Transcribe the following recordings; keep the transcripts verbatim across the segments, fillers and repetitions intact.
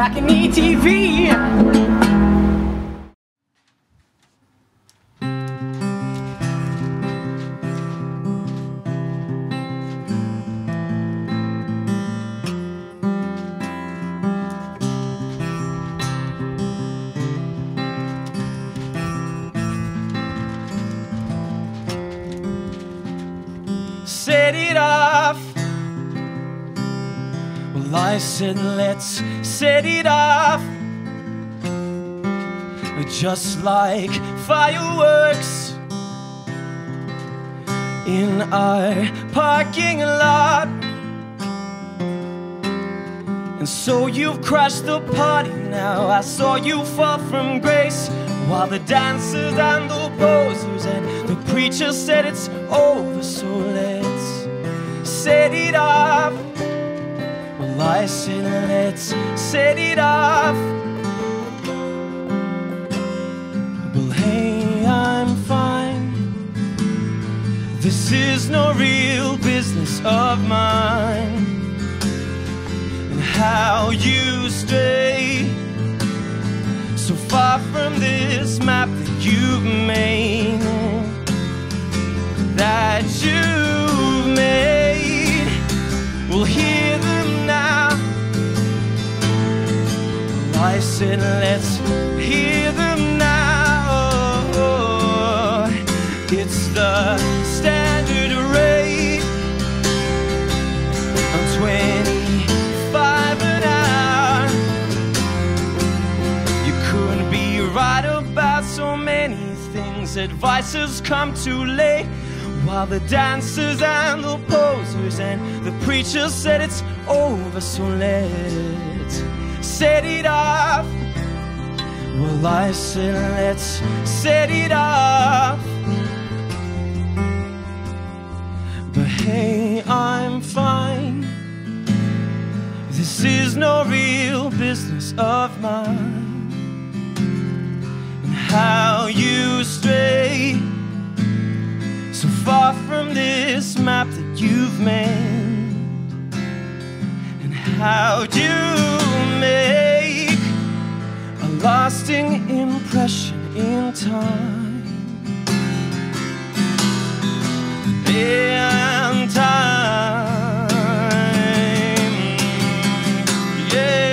Balcony T V. Set it off. Well, I said let's set it off, just like fireworks in our parking lot. And so you've crashed the party now. I saw you fall from grace while the dancers and the posers and the preacher said it's over, so let's set it off. Well, I said let's set it off. Well, hey, I'm fine. This is no real business of mine. And how you stay so far from this map that you've made, that you've made. We'll hear them now. I said let's hear them now. It's the standard rate of twenty-five an hour. You couldn't be right about so many things. Advice has come too late, while the dancers and the posers and the preacher said it's over, so let's set it off. Well, I said let's set it off. But hey, I'm fine. This is no real business of mine. And how you stray so far from this map that you've made, and how you make a lasting impression in time, in time, yeah.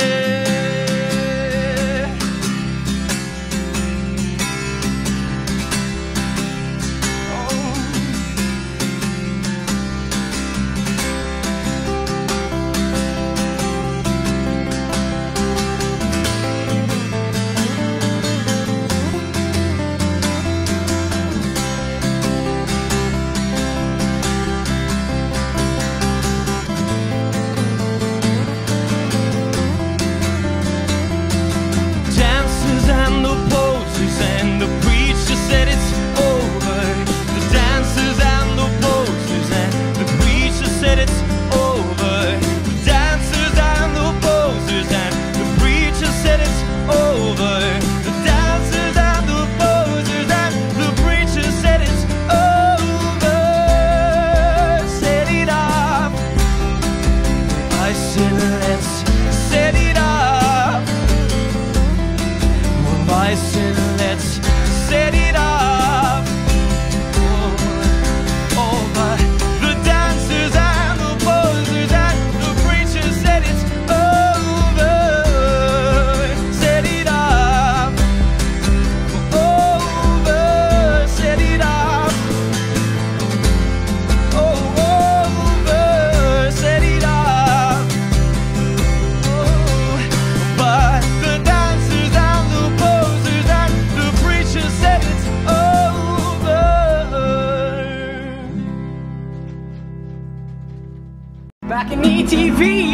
Balcony T V.